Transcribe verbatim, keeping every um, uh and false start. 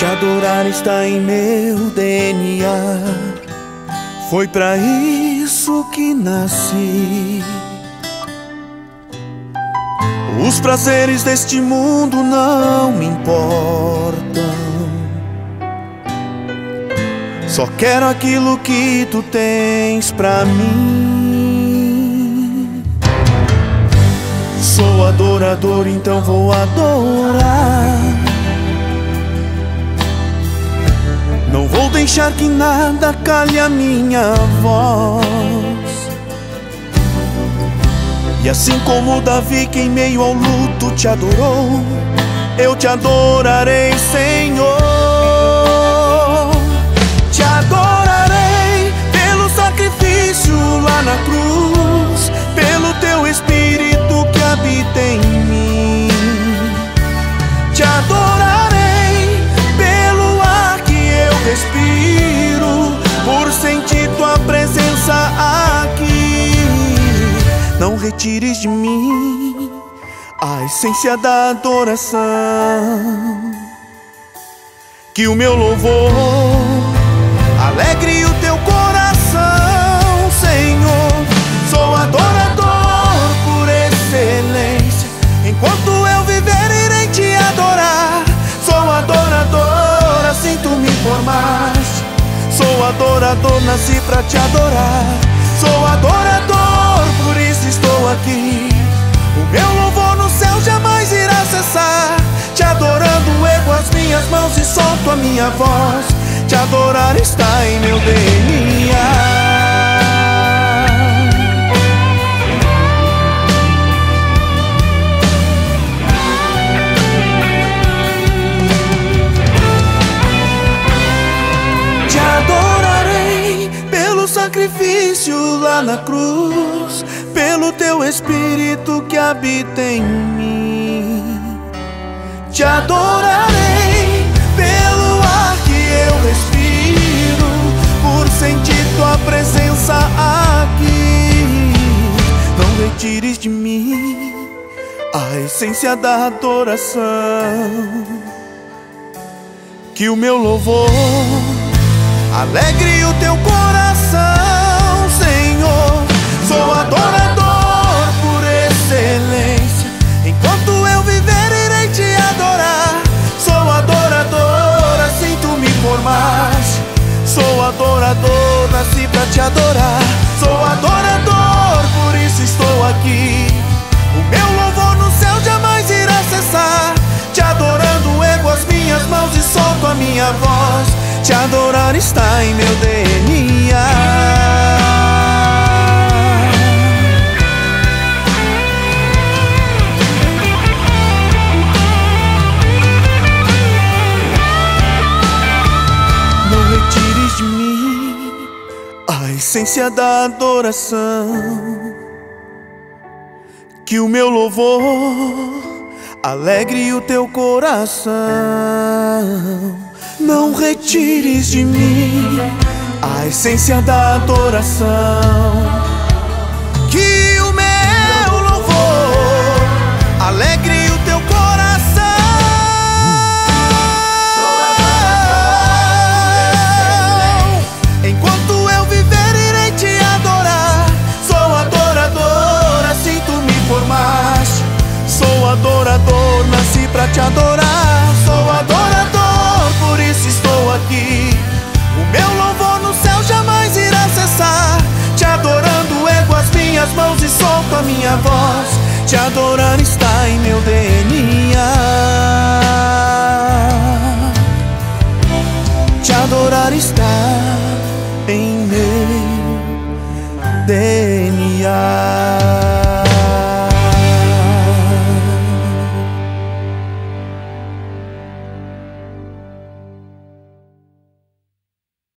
Te adorar está em meu D N A. Foi pra isso que nasci. Os prazeres deste mundo não me importam. Só quero aquilo que tu tens pra mim. Sou adorador, então vou adorar. Não vou deixar que nada cale a minha voz. E assim como Davi, que em meio ao luto te adorou, eu te adorarei, Senhor. Te adorarei pelo sacrifício lá na cruz, pelo teu Espírito que habita em mim. Te adorarei pelo ar que eu respiro, por sentir tua presença aqui. Não retires de mim a essência da adoração, que o meu louvor alegre o teu coração, Senhor. Sou adorador por excelência, enquanto eu viver irei te adorar. Sou adorador, assim tu me formaste. Sou adorador, nasci pra te adorar. Sou adorador, por isso estou aqui. O meu louvor no céu jamais irá cessar. Te adorando, ergo as minhas mãos e solto a minha voz. Te adorar está em meu D N A. Te adorarei pelo sacrifício lá na cruz, pelo teu Espírito que habita em mim. Te adorarei pelo ar que eu respiro, por sentir tua presença aqui. Não retires de mim a essência da adoração, que o meu louvor alegre o teu coração, Senhor. Sou adorador por excelência, enquanto eu viver irei te adorar. Sou adorador, assim tu me formaste. Sou adorador, nasci pra te adorar. Sou adorador, por isso estou aqui. O meu louvor no céu jamais irá cessar. Te adorando, ergo as minhas mãos e solto a minha voz. Te adorar está em meu D N A. Essência da adoração, que o meu louvor alegre o teu coração. Não retires de mim a essência da adoração, que o meu louvor alegre o teu coração. Adorador, nasci pra te adorar. Sou adorador, por isso estou aqui. O meu louvor no céu jamais irá cessar. Te adorando, ergo as minhas mãos e solto a minha voz. Te adorar está em meu D N A. Te adorar está em meu D N A.